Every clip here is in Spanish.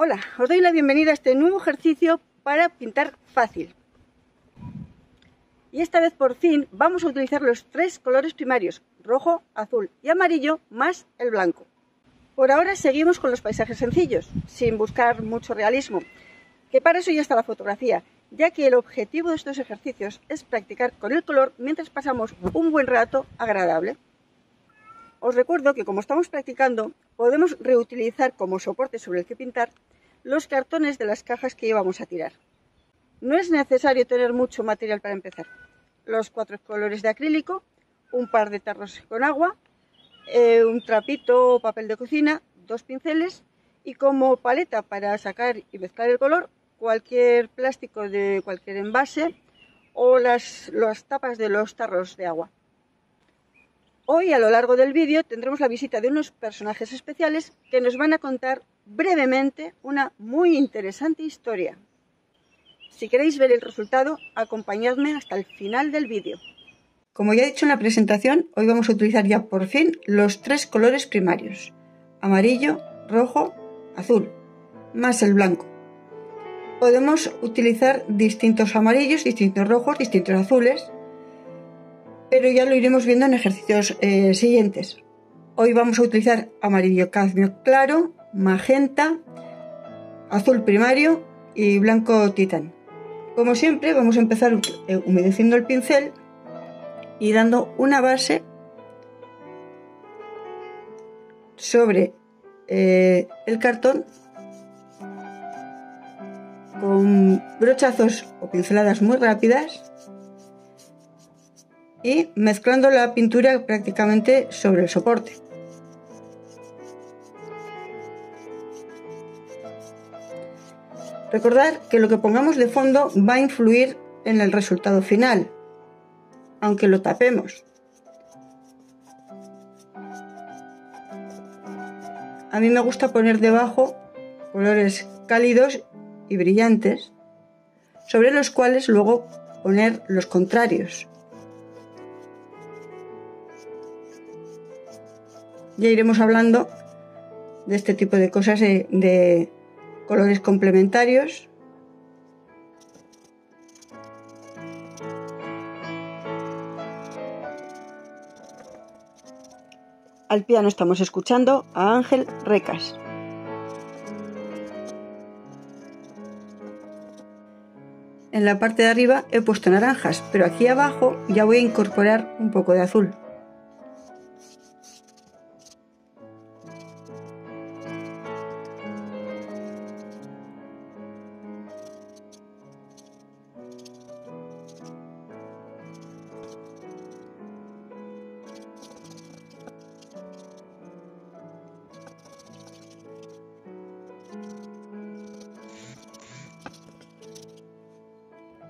Hola, os doy la bienvenida a este nuevo ejercicio para pintar fácil. Y esta vez por fin vamos a utilizar los tres colores primarios, rojo, azul y amarillo, más el blanco. Por ahora seguimos con los paisajes sencillos, sin buscar mucho realismo, que para eso ya está la fotografía, ya que el objetivo de estos ejercicios es practicar con el color mientras pasamos un buen rato agradable. Os recuerdo que como estamos practicando, podemos reutilizar como soporte sobre el que pintar los cartones de las cajas que íbamos a tirar. No es necesario tener mucho material para empezar. Los cuatro colores de acrílico, un par de tarros con agua, un trapito o papel de cocina, dos pinceles y como paleta para sacar y mezclar el color, cualquier plástico de cualquier envase o las tapas de los tarros de agua. Hoy a lo largo del vídeo tendremos la visita de unos personajes especiales que nos van a contar brevemente una muy interesante historia. Si queréis ver el resultado, acompañadme hasta el final del vídeo. Como ya he dicho en la presentación, hoy vamos a utilizar ya por fin los tres colores primarios, amarillo, rojo, azul, más el blanco. Podemos utilizar distintos amarillos, distintos rojos, distintos azules, pero ya lo iremos viendo en ejercicios siguientes. Hoy vamos a utilizar amarillo cadmio claro, magenta, azul primario y blanco titán. Como siempre vamos a empezar humedeciendo el pincel y dando una base sobre el cartón con brochazos o pinceladas muy rápidas y mezclando la pintura prácticamente sobre el soporte. Recordad que lo que pongamos de fondo va a influir en el resultado final, aunque lo tapemos. A mí me gusta poner debajo colores cálidos y brillantes, sobre los cuales luego poner los contrarios. Ya iremos hablando de este tipo de cosas, de colores complementarios. Al piano estamos escuchando a Ángel Recas. En la parte de arriba he puesto naranjas, pero aquí abajo ya voy a incorporar un poco de azul.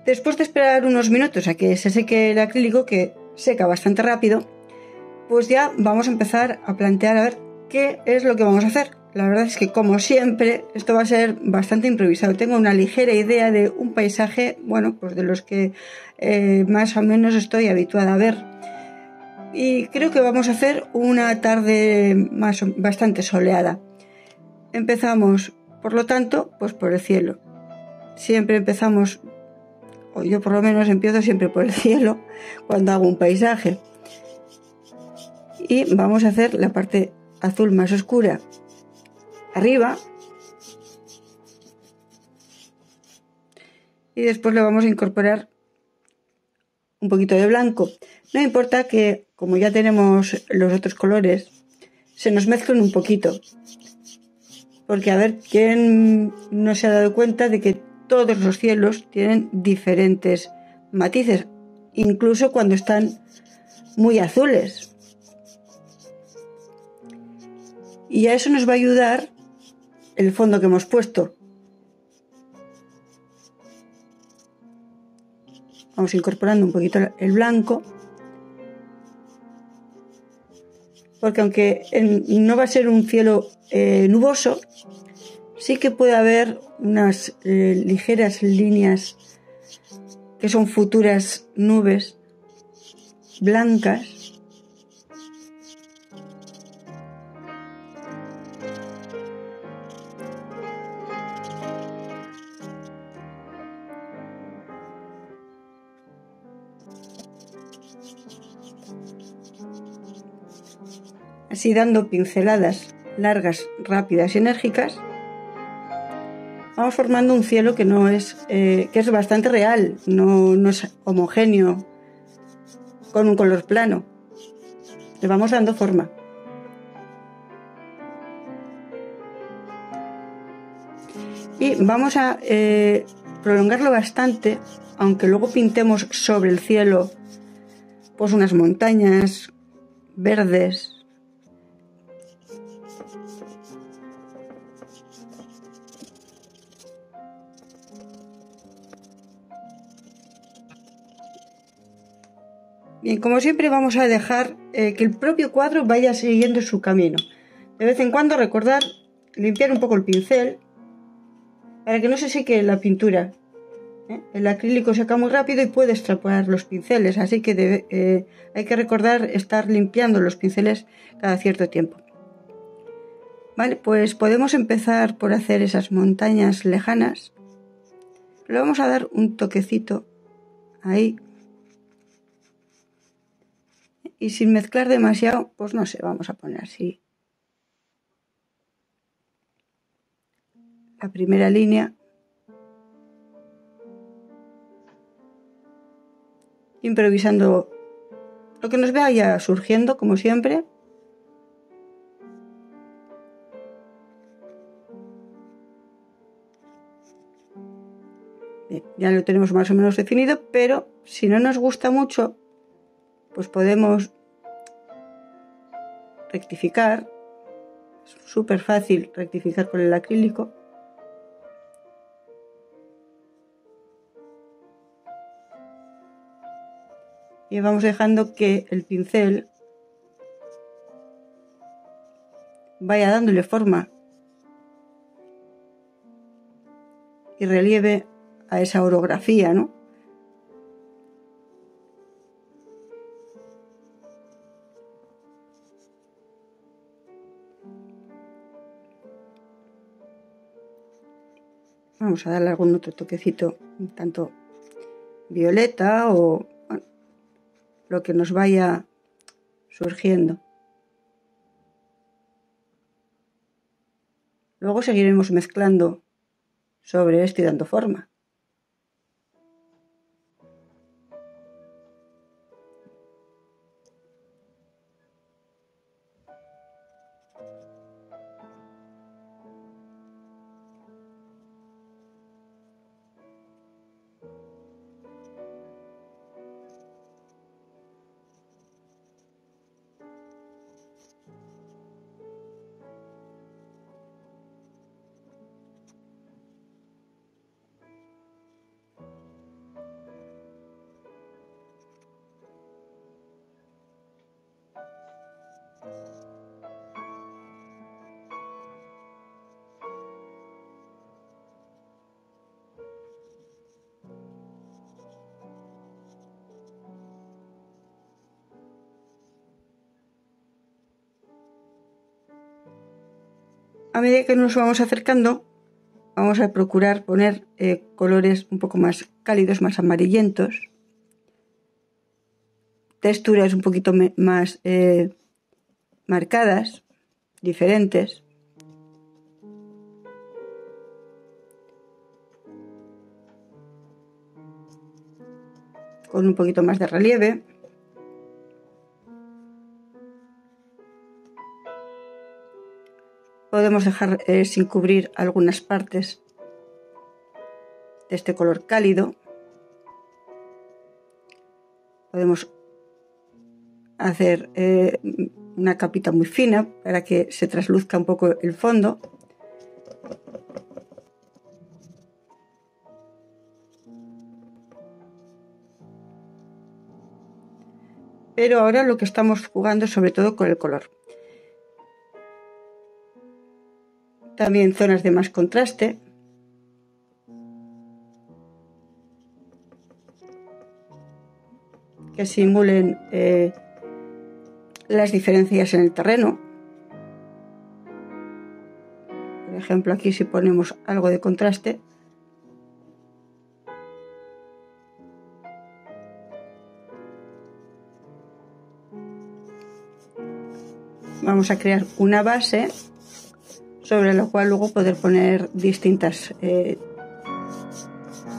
Después de esperar unos minutos a que se seque el acrílico, que seca bastante rápido, pues ya vamos a empezar a plantear a ver qué es lo que vamos a hacer. La verdad es que, como siempre, esto va a ser bastante improvisado. Tengo una ligera idea de un paisaje, bueno, pues de los que más o menos estoy habituada a ver. Y creo que vamos a hacer una tarde bastante soleada. Empezamos, por lo tanto, pues por el cielo. Siempre empezamos... o yo por lo menos empiezo siempre por el cielo cuando hago un paisaje. Y vamos a hacer la parte azul más oscura arriba y después le vamos a incorporar un poquito de blanco. No importa que, como ya tenemos los otros colores, se nos mezclen un poquito, porque a ver quién no se ha dado cuenta de que todos los cielos tienen diferentes matices, incluso cuando están muy azules. Y a eso nos va a ayudar el fondo que hemos puesto. Vamos incorporando un poquito el blanco, porque aunque no va a ser un cielo nuboso, sí que puede haber unas ligeras líneas que son futuras nubes blancas. así dando pinceladas largas, rápidas y enérgicas, vamos formando un cielo que no es, que es bastante real, no es homogéneo, con un color plano. Le vamos dando forma. Y vamos a prolongarlo bastante, aunque luego pintemos sobre el cielo pues unas montañas verdes. Bien, como siempre vamos a dejar que el propio cuadro vaya siguiendo su camino. De vez en cuando recordar limpiar un poco el pincel para que no se seque la pintura. El acrílico seca muy rápido y puede extrapolar los pinceles, así que hay que recordar estar limpiando los pinceles cada cierto tiempo. Vale, pues podemos empezar por hacer esas montañas lejanas. Le vamos a dar un toquecito ahí. Y sin mezclar demasiado, pues no sé, vamos a poner así la primera línea. Improvisando lo que nos vaya surgiendo, como siempre. Bien, ya lo tenemos más o menos definido, pero si no nos gusta mucho, pues podemos rectificar. Es súper fácil rectificar con el acrílico. Y vamos dejando que el pincel vaya dándole forma y relieve a esa orografía, ¿no? Vamos a darle algún otro toquecito, tanto violeta o bueno, lo que nos vaya surgiendo. Luego seguiremos mezclando sobre esto y dando forma. A medida que nos vamos acercando, vamos a procurar poner colores un poco más cálidos, más amarillentos, texturas un poquito más marcadas, diferentes. Con un poquito más de relieve. Podemos dejar sin cubrir algunas partes de este color cálido. Podemos hacer una capita muy fina para que se trasluzca un poco el fondo. Pero ahora lo que estamos jugando es sobre todo con el color. También zonas de más contraste. Que simulen las diferencias en el terreno. Por ejemplo, aquí si ponemos algo de contraste. vamos a crear una base sobre la cual luego poder poner distintas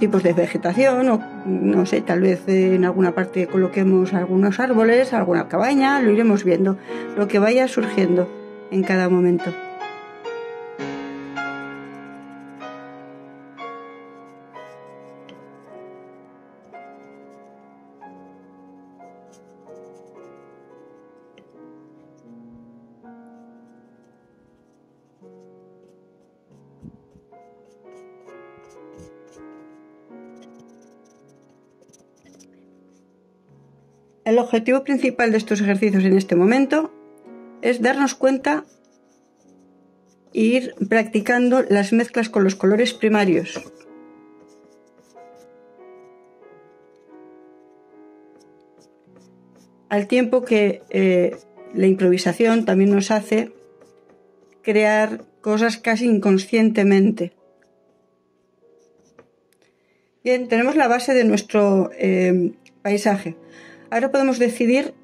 tipos de vegetación, o no sé, tal vez en alguna parte coloquemos algunos árboles, alguna cabaña, lo iremos viendo, lo que vaya surgiendo en cada momento. El objetivo principal de estos ejercicios en este momento es darnos cuenta e ir practicando las mezclas con los colores primarios. Al tiempo que la improvisación también nos hace crear cosas casi inconscientemente. Bien, tenemos la base de nuestro paisaje. Ahora podemos decidir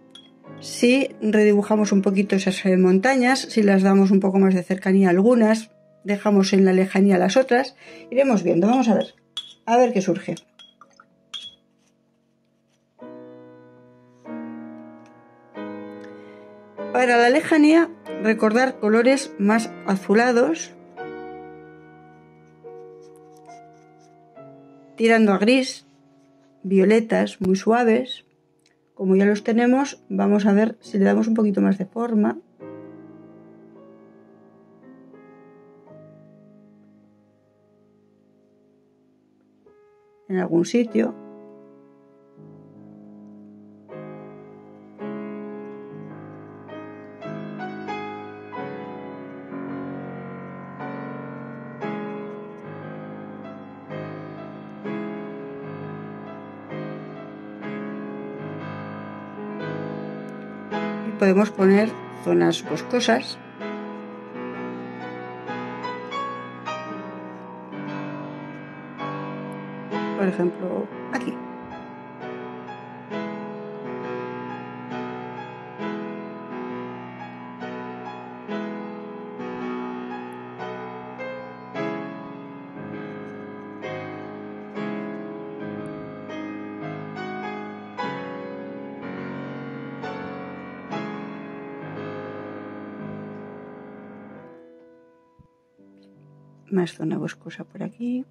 si redibujamos un poquito esas montañas, si las damos un poco más de cercanía a algunas, dejamos en la lejanía las otras, iremos viendo, vamos a ver qué surge. Para la lejanía, recordar colores más azulados, tirando a gris, violetas muy suaves. Como ya los tenemos, vamos a ver si le damos un poquito más de forma. En algún sitio. Podemos poner zonas boscosas. Por ejemplo, aquí. Más zona boscosa por aquí.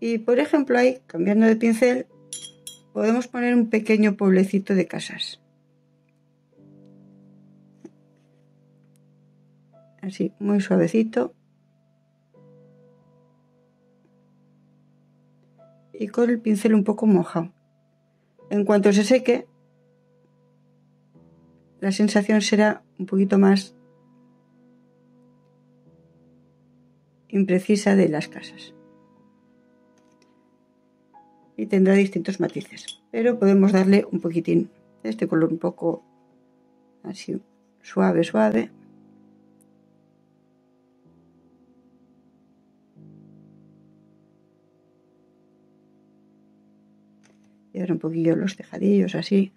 Y por ejemplo ahí, cambiando de pincel, podemos poner un pequeño pueblecito de casas. Así, muy suavecito. Y con el pincel un poco mojado. En cuanto se seque, la sensación será un poquito más imprecisa de las casas. Y tendrá distintos matices, pero podemos darle un poquitín, este color un poco así suave, suave. Y ahora un poquillo los tejadillos, así.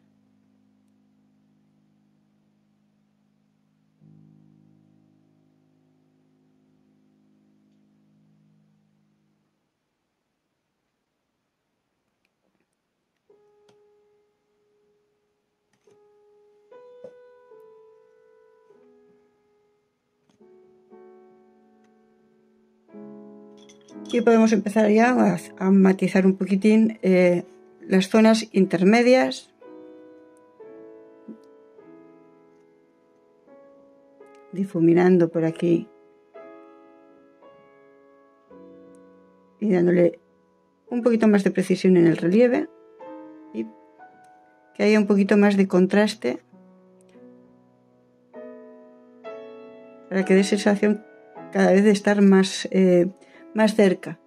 Y podemos empezar ya a matizar un poquitín las zonas intermedias difuminando por aquí y dándole un poquito más de precisión en el relieve y que haya un poquito más de contraste para que dé sensación cada vez de estar más cerca.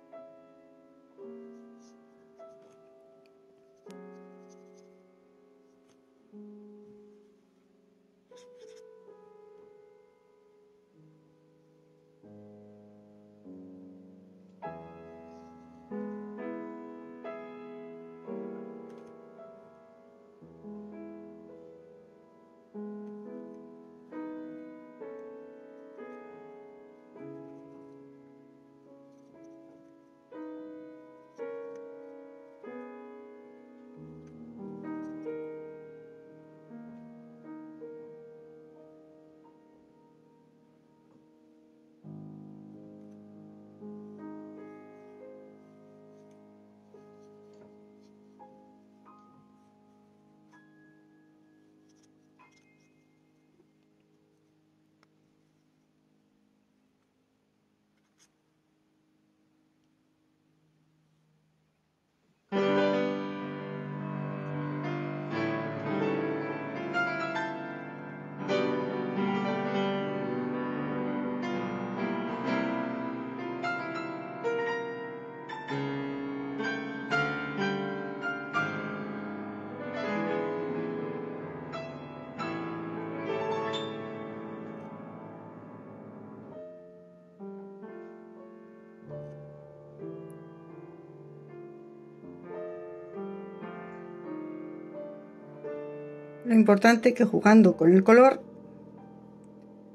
lo importante es que jugando con el color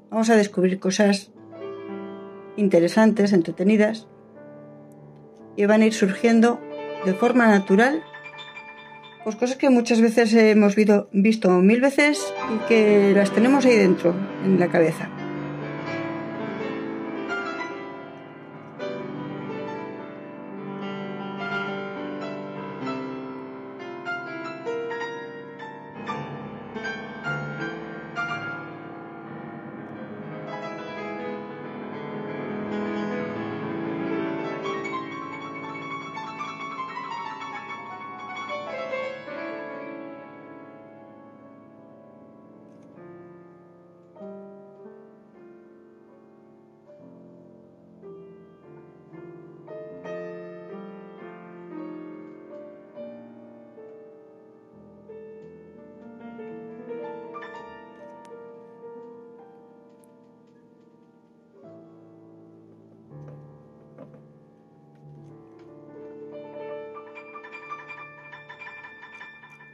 vamos a descubrir cosas interesantes, entretenidas, y van a ir surgiendo de forma natural, pues cosas que muchas veces hemos visto mil veces y que las tenemos ahí dentro, en la cabeza.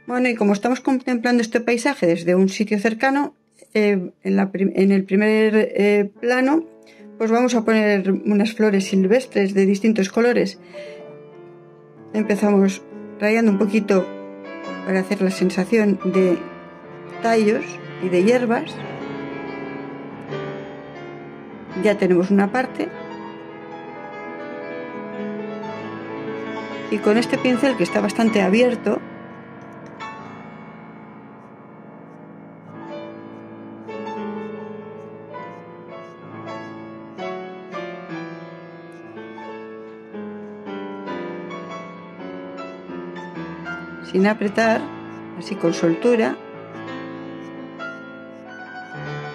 Bueno, y como estamos contemplando este paisaje desde un sitio cercano, en el primer plano, pues vamos a poner unas flores silvestres de distintos colores. Empezamos rayando un poquito para hacer la sensación de tallos y de hierbas. Ya tenemos una parte. Y con este pincel, que está bastante abierto, sin apretar, así con soltura,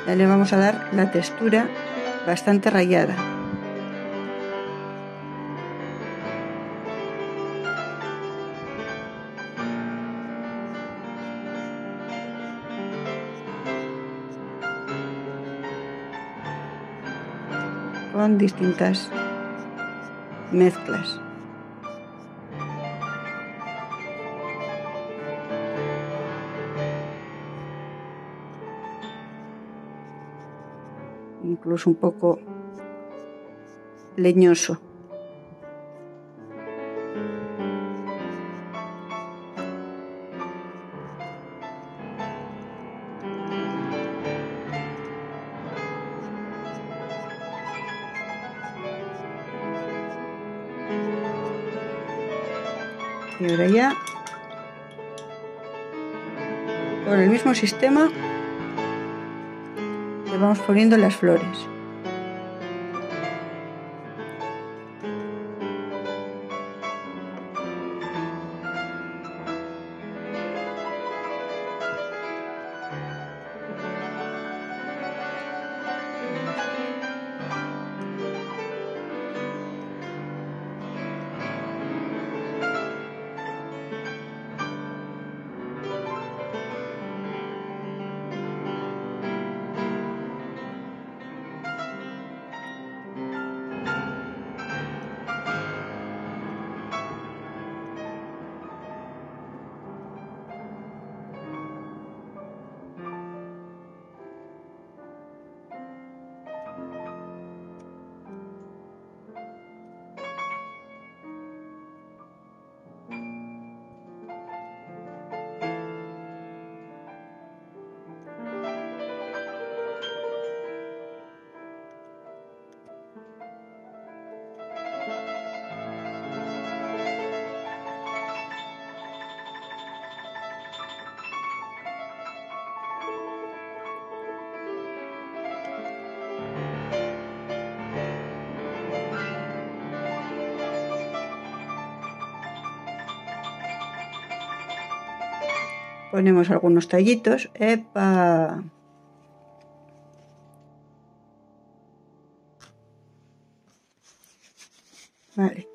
ya le vamos a dar la textura bastante rayada. Con distintas mezclas. Incluso un poco leñoso. Y ahora ya, con el mismo sistema, vamos poniendo las flores. Ponemos algunos tallitos. ¡Epa! Vale.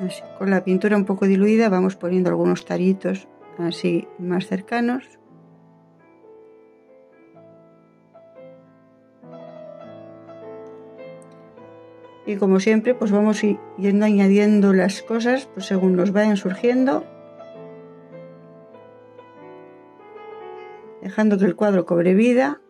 Así, con la pintura un poco diluida vamos poniendo algunos tallitos así más cercanos. Y como siempre, pues vamos yendo añadiendo las cosas pues según nos vayan surgiendo. Dejando que el cuadro cobre vida.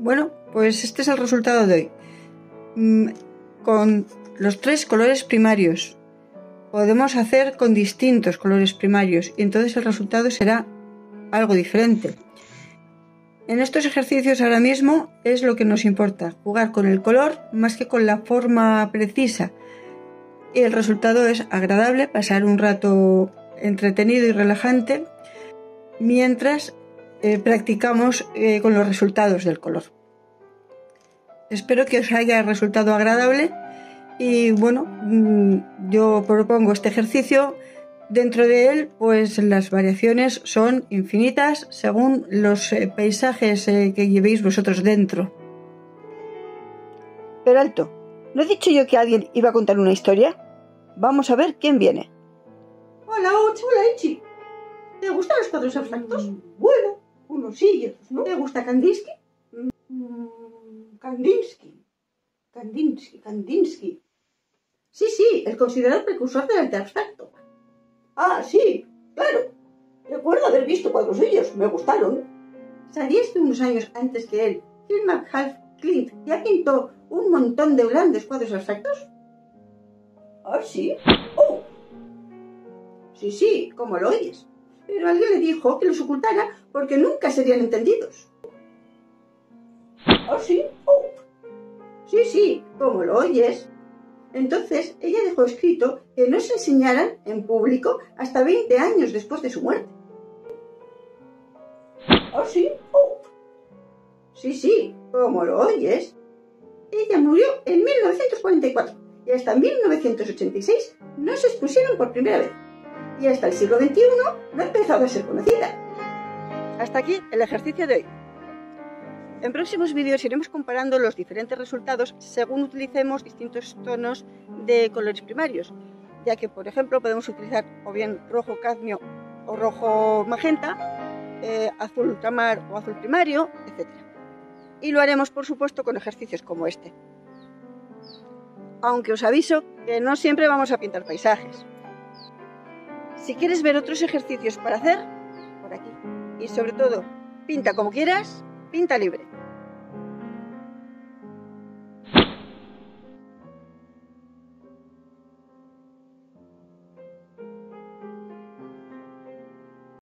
Bueno, pues este es el resultado de hoy. Con los tres colores primarios podemos hacer con distintos colores primarios y entonces el resultado será algo diferente. En estos ejercicios ahora mismo es lo que nos importa, jugar con el color más que con la forma precisa. Y el resultado es agradable, pasar un rato entretenido y relajante mientras practicamos con los resultados del color. Espero que os haya resultado agradable y bueno, yo propongo este ejercicio. Dentro de él pues las variaciones son infinitas según los paisajes que llevéis vosotros dentro. Pero alto, ¿no he dicho yo que alguien iba a contar una historia? Vamos a ver quién viene. Hola, Uchi, hola, Ichi. ¿Te gustan los cuadros abstractos? Bueno, unos sí y otros no. ¿Te gusta Kandinsky? Kandinsky. Sí, el considerado precursor del arte abstracto. Ah, sí, claro. Recuerdo haber visto cuadros suyos, me gustaron. ¿Sabías que unos años antes que él, Hilma af Klint ya pintó un montón de grandes cuadros abstractos? Ah, sí. Oh. Sí, como lo oyes. Pero alguien le dijo que los ocultara porque nunca serían entendidos. ¿Ah, sí? Oh. Sí, como lo oyes. Entonces, ella dejó escrito que no se enseñaran en público hasta 20 años después de su muerte. ¿Ah, sí? Oh. Sí, como lo oyes. Ella murió en 1944 y hasta 1986 no se expusieron por primera vez. Y hasta el siglo XXI no ha empezado a ser conocida. Hasta aquí el ejercicio de hoy. En próximos vídeos iremos comparando los diferentes resultados según utilicemos distintos tonos de colores primarios, ya que, por ejemplo, podemos utilizar o bien rojo cadmio o rojo magenta, azul ultramar o azul primario, etc. Y lo haremos, por supuesto, con ejercicios como este. Aunque os aviso que no siempre vamos a pintar paisajes. Si quieres ver otros ejercicios para hacer, por aquí. Y sobre todo, pinta como quieras, pinta libre.